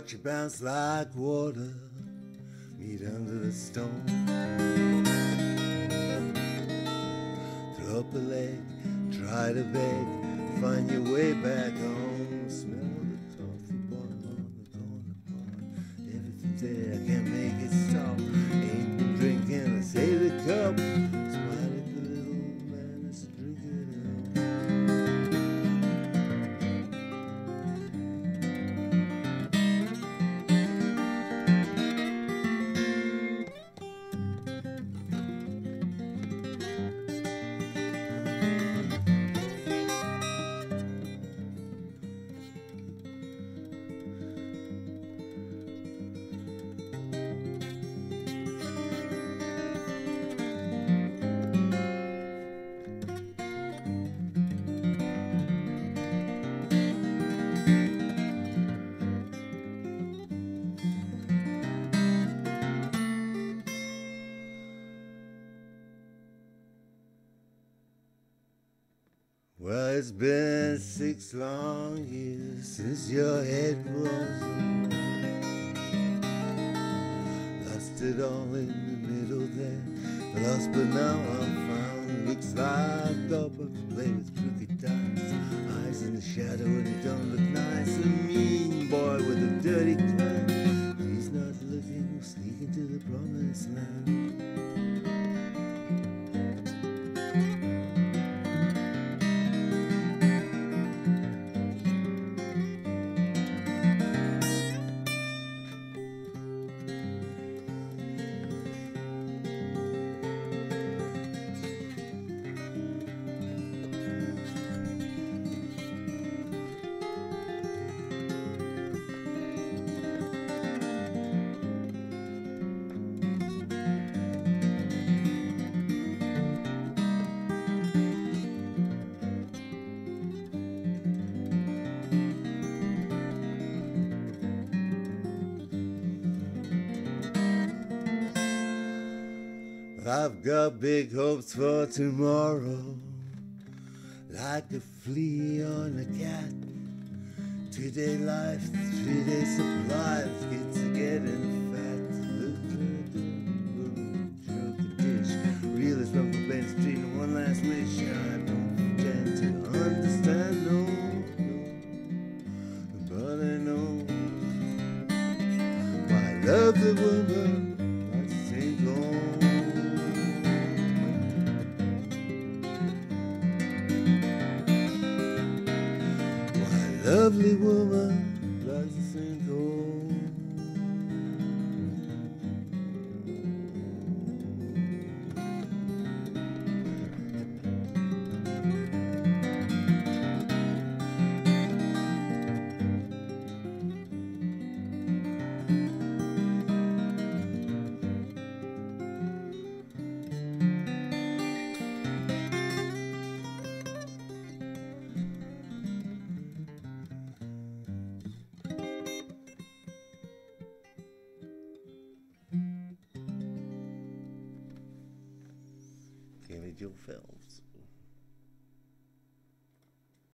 but you bounce like water, meet under the stone. Throw up a leg, try to beg, find your way back home. Smell the coffee bar on the corner bar. Everything's there, I can't make it stop. Ain't been drinking, I save the cup. Smile at the little man that's drinking . Well, it's been 6 long years since your head was low. Lost it all in the middle there, lost but now I'm found. Looks like up I can play with crooked dice, eyes in the shadow and it don't look nice. A mean boy with a dirty clan, he's not looking, we'll sneak into the promised land. I've got big hopes for tomorrow, like a flea on a cat. 2-day life, 3-day supply, kids are getting fat. Look at the woman, choke the dish. Real as rough band street, and one last wish. I don't pretend to understand, no, but I know. I love the woman. Lovely woman, loves to sing gold. You'll film.